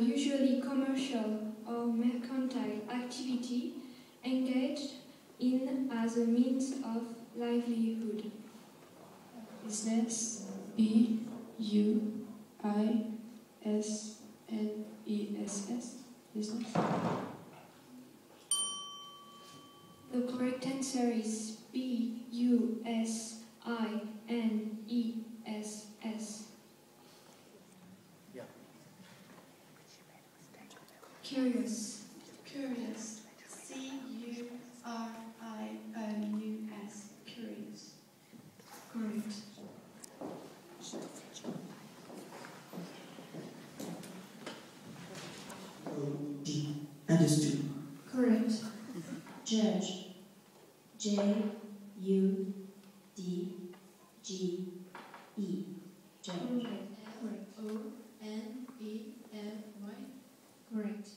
usually commercial or mercantile activity, engaged in as a means of livelihood. Business, B-U-I-S-N-E-S-S, business. The correct answer is B-U-S-I-N-E-S-S. Yeah. Curious. Curious. C-U-R-I-O-U-S. Curious. Correct. D. Understood. Correct. Judge. J-U-D-G-E. Judge. Correct. O-N-E-L-Y. Correct.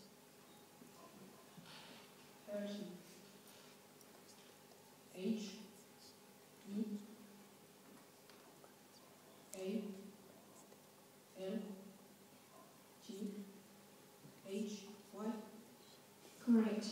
Person. H-E-A-L-T-H-Y. Correct.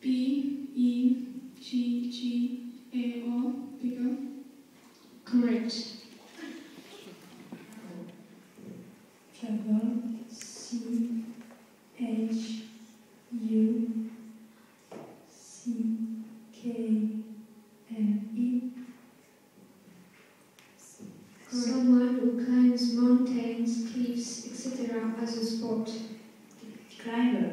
B-E-G-G-A-O, bigger. Correct. Travel, C-H-U-C-K-L-E. Someone who climbs mountains, cliffs, etc. as a sport. Climber,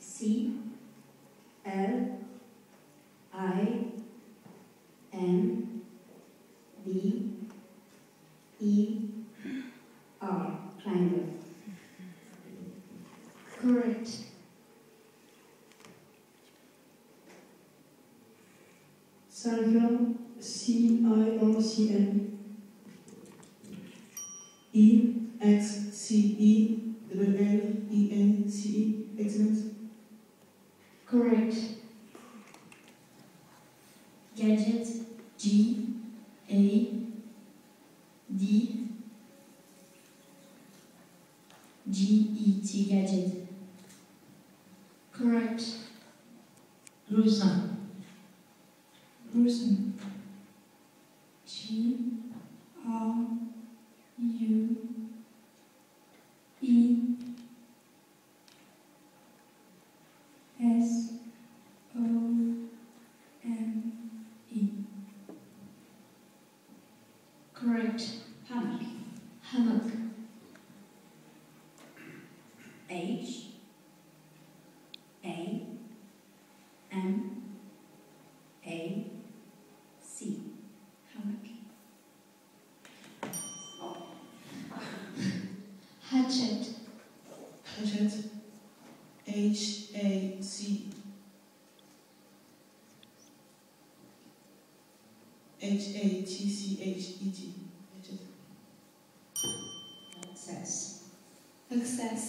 C-L-I-M-B-E-R, climber. Correct. Solver, C-I-O-C-N-E-X-C-E-L-L-E-N-C-E, excellence. Correct. Gadget, G-A-D-G-E-T, gadget. Correct. Gruesome. Gruesome. Correct. Hammock. Hammock. H. A. M. A. C. Hammock. Oh. Hatchet. Hatchet. H. A. C. H-A-T-C-H-E-T. Access. Access.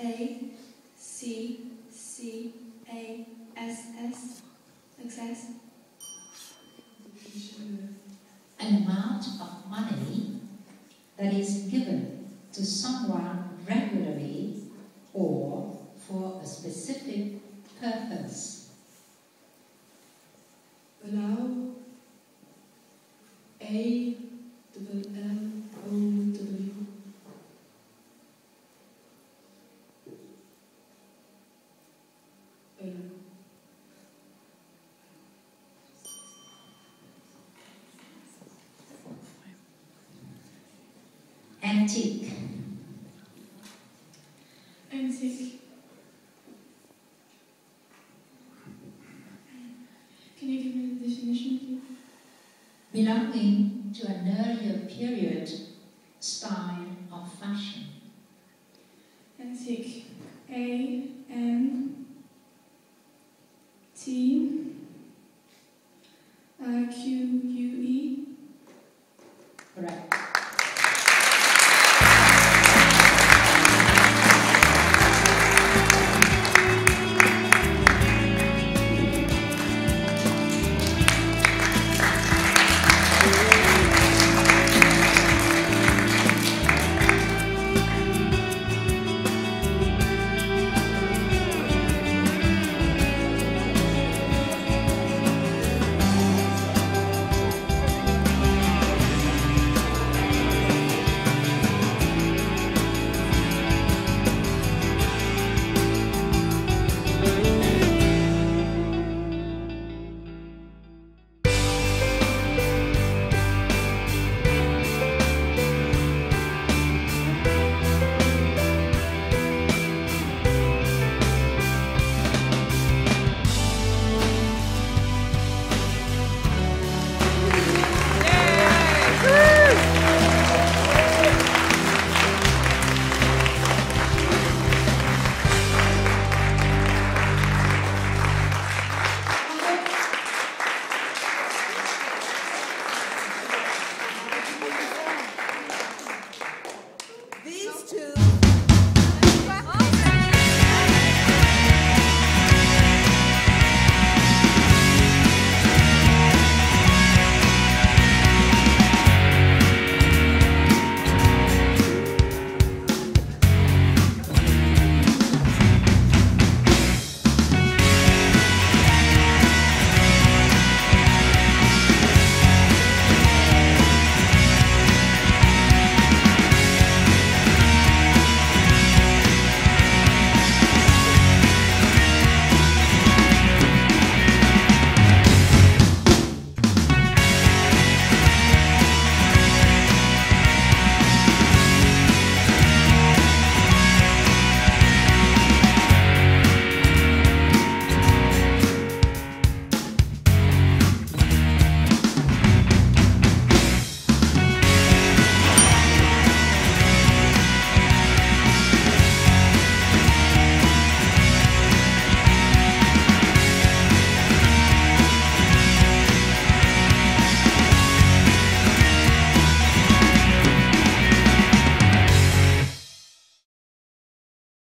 A-C-C-A-S-S. Access. An amount of money that is given to someone regularly or for a specific purpose. Allow. A-double-L-O-W. Antique. Antique. into an earlier period style of fashion. Antique. A-N-T-I-Q-U-E. Correct.